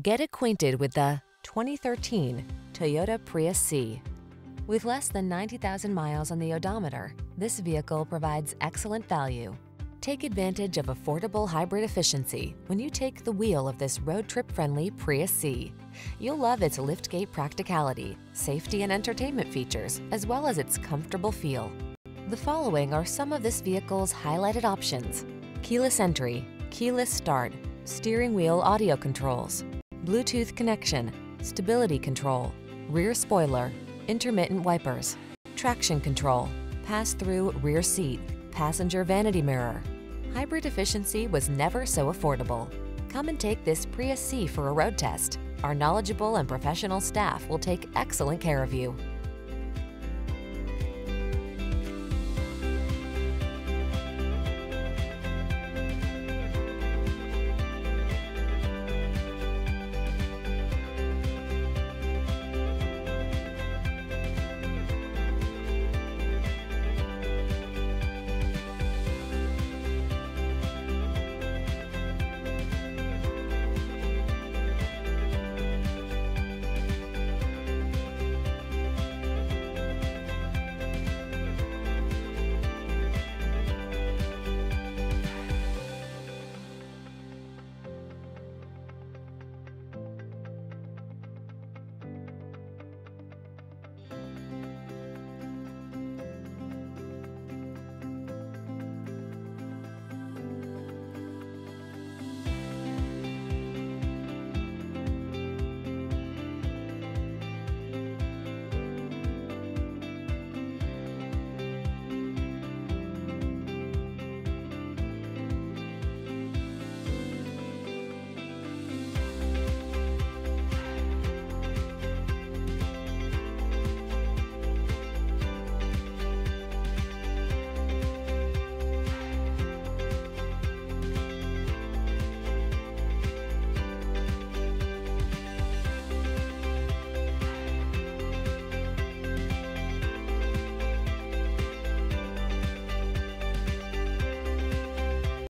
Get acquainted with the 2013 Toyota Prius_c. With less than 90,000 miles on the odometer, this vehicle provides excellent value. Take advantage of affordable hybrid efficiency when you take the wheel of this road trip-friendly Prius_c. You'll love its liftgate practicality, safety and entertainment features, as well as its comfortable feel. The following are some of this vehicle's highlighted options: keyless entry, keyless start, steering wheel audio controls, Bluetooth connection, stability control, rear spoiler, intermittent wipers, traction control, pass-through rear seat, passenger vanity mirror. Hybrid efficiency was never so affordable. Come and take this Prius_c for a road test. Our knowledgeable and professional staff will take excellent care of you.